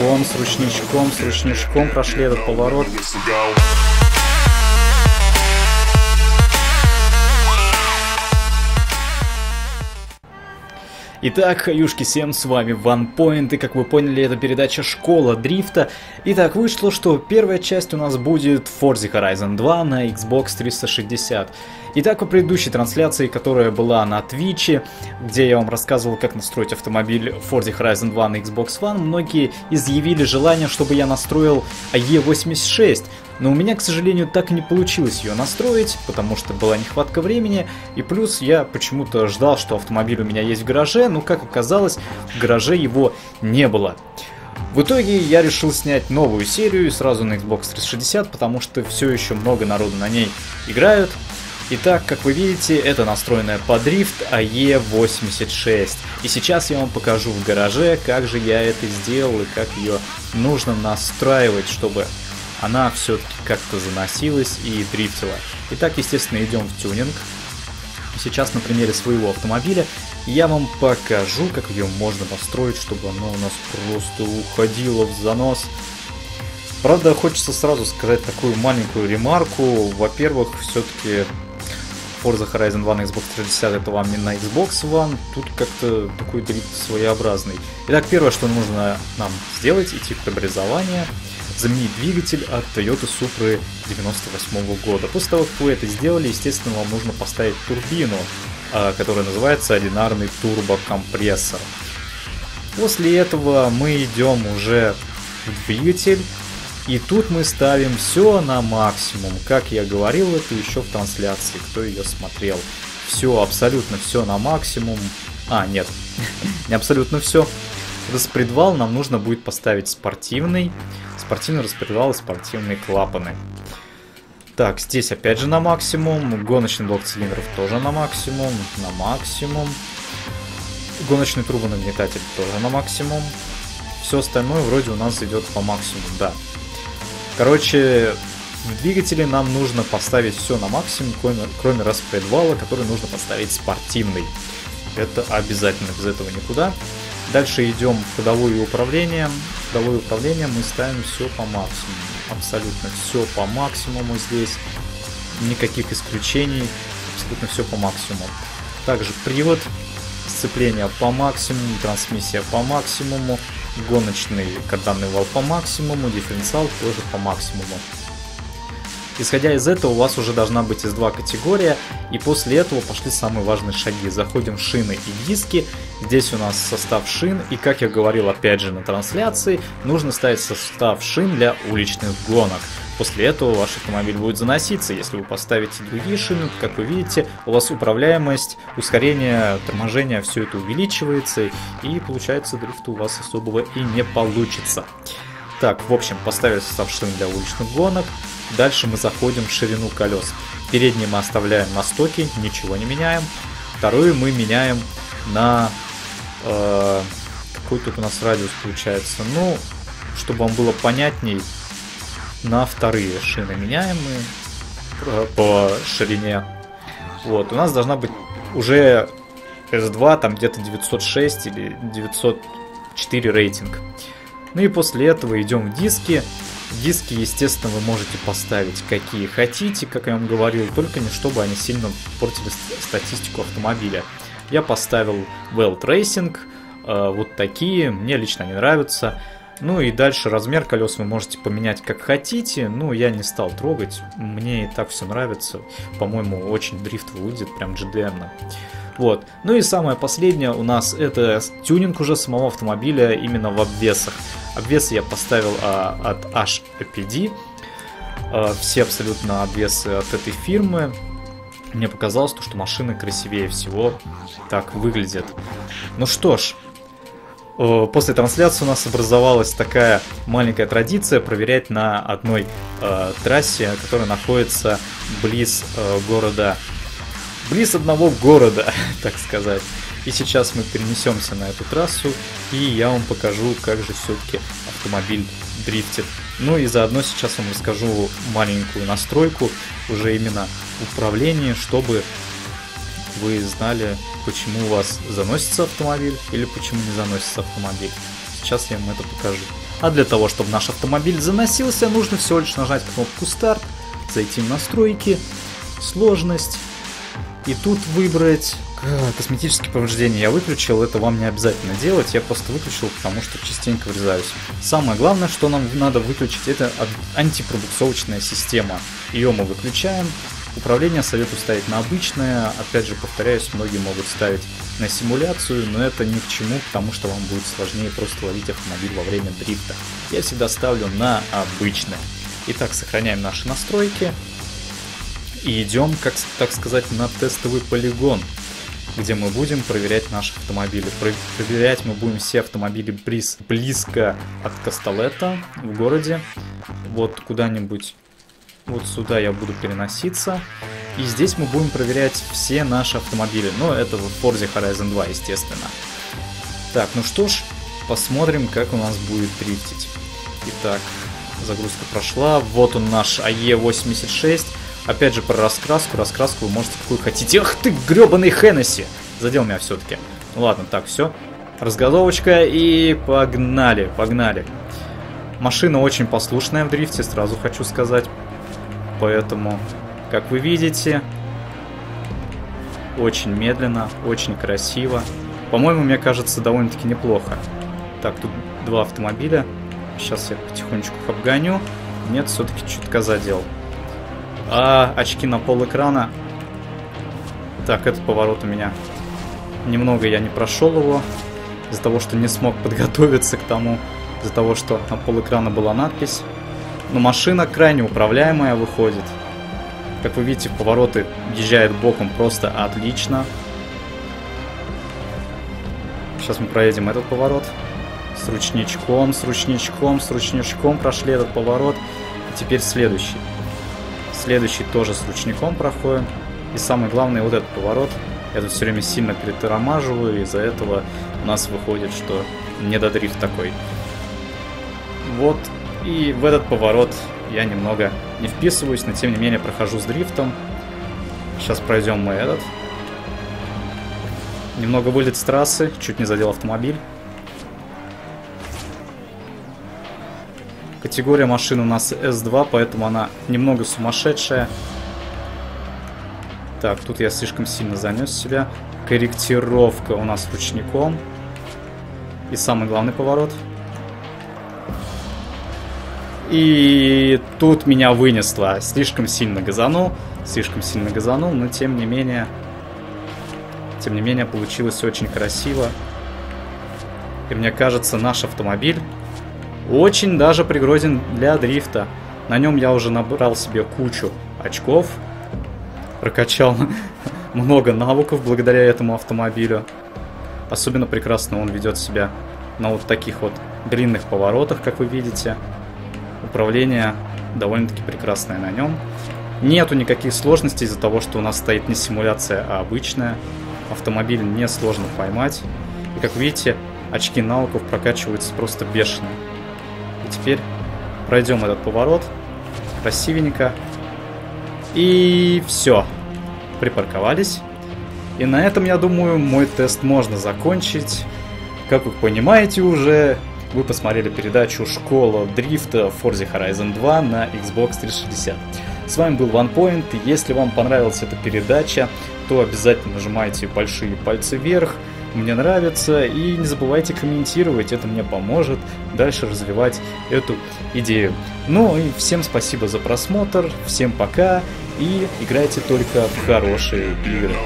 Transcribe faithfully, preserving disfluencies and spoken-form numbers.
ручничком, с ручничком, с ручничком прошли этот поворот. Итак, хаюшки всем, с вами OnePoint, и как вы поняли, это передача «Школа дрифта». И так вышло, что первая часть у нас будет Forza Horizon два на Xbox триста шестьдесят. Итак, у предыдущей трансляции, которая была на Twitch, где я вам рассказывал, как настроить автомобиль Forza Horizon два на Xbox One, многие изъявили желание, чтобы я настроил А Е восемьдесят шесть. Но у меня, к сожалению, так и не получилось ее настроить, потому что была нехватка времени, и плюс я почему-то ждал, что автомобиль у меня есть в гараже, но, как оказалось, в гараже его не было. В итоге я решил снять новую серию сразу на Xbox триста шестьдесят, потому что все еще много народу на ней играют. Итак, как вы видите, это настроенная под дрифт А Е восемьдесят шесть. И сейчас я вам покажу в гараже, как же я это сделал и как ее нужно настраивать, чтобы она все-таки как-то заносилась и дрифтила. Итак, естественно, идем в тюнинг. Сейчас на примере своего автомобиля я вам покажу, как ее можно построить, чтобы она у нас просто уходила в занос. Правда, хочется сразу сказать такую маленькую ремарку. Во-первых, все-таки Forza Horizon два на Xbox триста шестьдесят, это вам не на Xbox One. Тут как-то такой дрифт своеобразный. Итак, первое, что нужно нам сделать, идти в преобразование. Заменить двигатель от Toyota Supra девяносто восьмого года. После того, как вы это сделали, естественно, вам нужно поставить турбину, которая называется одинарный турбокомпрессор. После этого мы идем уже в двигатель, и тут мы ставим все на максимум. Как я говорил, это еще в трансляции, кто ее смотрел. Все, абсолютно все на максимум. А, нет, не абсолютно все. Распредвал нам нужно будет поставить спортивный. Спортивный распредвал и спортивные клапаны. Так, здесь опять же на максимум. Гоночный блок цилиндров тоже на максимум. На максимум. Гоночный трубонагнетатель тоже на максимум. Все остальное вроде у нас идет по максимуму, да. Короче, в двигателе нам нужно поставить все на максимум, кроме, кроме распредвала, который нужно поставить спортивный. Это обязательно, без этого никуда. Дальше идем в ходовое управление. В ходовое управление мы ставим все по максимуму. Абсолютно все по максимуму здесь. Никаких исключений. Абсолютно все по максимуму. Также привод, сцепление по максимуму, трансмиссия по максимуму, гоночный карданный вал по максимуму, дифференциал тоже по максимуму. Исходя из этого, у вас уже должна быть из два категория, и после этого пошли самые важные шаги. Заходим в шины и диски, здесь у нас состав шин, и, как я говорил опять же на трансляции, нужно ставить состав шин для уличных гонок. После этого ваш автомобиль будет заноситься. Если вы поставите другие шины, то, как вы видите, у вас управляемость, ускорение, торможение, все это увеличивается, и получается, дрифта у вас особого и не получится. Так, в общем, поставили состав шин для уличных гонок. Дальше мы заходим в ширину колес. Передние мы оставляем на стоке, ничего не меняем. Вторую мы меняем на... Э, какой тут у нас радиус получается? Ну, чтобы вам было понятней, на вторые шины меняем мы по ширине. Вот, у нас должна быть уже эс два, там где-то девятьсот шесть или девятьсот четыре рейтинг. Ну и после этого идем в диски. Диски, естественно, вы можете поставить какие хотите, как я вам говорил, только не чтобы они сильно портили статистику автомобиля. Я поставил Weld Racing, э, вот такие, мне лично они нравятся. Ну и дальше размер колес вы можете поменять как хотите, ну я не стал трогать, мне и так все нравится, по-моему, очень дрифт выглядит, прям джи ди эм-но. Вот. Ну и самое последнее у нас это тюнинг уже самого автомобиля именно в обвесах. Обвесы я поставил а, от эйч пи ди, а, все абсолютно обвесы от этой фирмы. Мне показалось, то, что машины красивее всего так выглядят. Ну что ж, после трансляции у нас образовалась такая маленькая традиция проверять на одной а, трассе, которая находится близ а, города. Близ одного города, так сказать. И сейчас мы перенесемся на эту трассу, и я вам покажу, как же все-таки автомобиль дрифтит. Ну и заодно сейчас вам расскажу маленькую настройку, уже именно управление, чтобы вы знали, почему у вас заносится автомобиль или почему не заносится автомобиль. Сейчас я вам это покажу. А для того, чтобы наш автомобиль заносился, нужно всего лишь нажать кнопку старт, зайти в настройки, сложность, и тут выбрать косметические повреждения. Я выключил, это вам не обязательно делать, я просто выключил, потому что частенько врезаюсь. Самое главное, что нам надо выключить, это антипробуксовочная система. Ее мы выключаем. Управление советую ставить на обычное, опять же повторяюсь, многие могут ставить на симуляцию, но это ни к чему, потому что вам будет сложнее просто ловить автомобиль во время дрифта. Я всегда ставлю на обычное. Итак, сохраняем наши настройки и идем, как, так сказать, на тестовый полигон, где мы будем проверять наши автомобили. Проверять мы будем все автомобили близ, близко от Касталета в городе, вот куда-нибудь. Вот сюда я буду переноситься. И здесь мы будем проверять все наши автомобили. Но это в Forza Horizon два, естественно. Так, ну что ж, посмотрим, как у нас будет дрифтить. Итак, загрузка прошла. Вот он наш А Е восемьдесят шесть. Опять же про раскраску. Раскраску вы можете какую хотите. Ах ты, гребаный Хеннесси! Задел меня все-таки. Ладно, так, все. Разгазовочка и погнали, погнали. Машина очень послушная в дрифте, сразу хочу сказать. Поэтому, как вы видите, очень медленно, очень красиво. По-моему, мне кажется, довольно-таки неплохо. Так, тут два автомобиля. Сейчас я потихонечку их обгоню. Нет, все-таки чутка задел. А, очки на пол экрана. Так, этот поворот у меня. Немного я не прошел его. Из-за того, что не смог подготовиться к тому. Из-за того, что на пол экрана была надпись. Но машина крайне управляемая выходит. Как вы видите, повороты езжает боком просто отлично. Сейчас мы проедем этот поворот. С ручничком, с ручничком, с ручничком прошли этот поворот. И теперь следующий. Следующий тоже с ручником проходим. И самое главное, вот этот поворот. Я тут все время сильно перетормаживаю. Из-за этого у нас выходит, что недодрифт такой. Вот. И в этот поворот я немного не вписываюсь, но тем не менее прохожу с дрифтом. Сейчас пройдем мы этот. Немного вылет с трассы, чуть не задел автомобиль. Категория машин у нас С два, поэтому она немного сумасшедшая. Так, тут я слишком сильно занес себя. Корректировка у нас ручником. И самый главный поворот. И тут меня вынесло. Слишком сильно газанул. Слишком сильно газанул, но тем не менее... Тем не менее, получилось очень красиво. И мне кажется, наш автомобиль очень даже пригоден для дрифта. На нем я уже набрал себе кучу очков. Прокачал много навыков благодаря этому автомобилю. Особенно прекрасно он ведет себя на вот таких вот длинных поворотах, как вы видите. Управление довольно-таки прекрасное на нем. Нету никаких сложностей из-за того, что у нас стоит не симуляция, а обычная. Автомобиль несложно поймать. И как видите, очки навыков прокачиваются просто бешено. И теперь пройдем этот поворот. Красивенько. И все. Припарковались. И на этом, я думаю, мой тест можно закончить. Как вы понимаете уже... Вы посмотрели передачу «Школа дрифта» в Forza Horizon два на Xbox триста шестьдесят. С вами был OnePoint. Если вам понравилась эта передача, то обязательно нажимайте большие пальцы вверх. Мне нравится. И не забывайте комментировать. Это мне поможет дальше развивать эту идею. Ну и всем спасибо за просмотр. Всем пока. И играйте только в хорошие игры.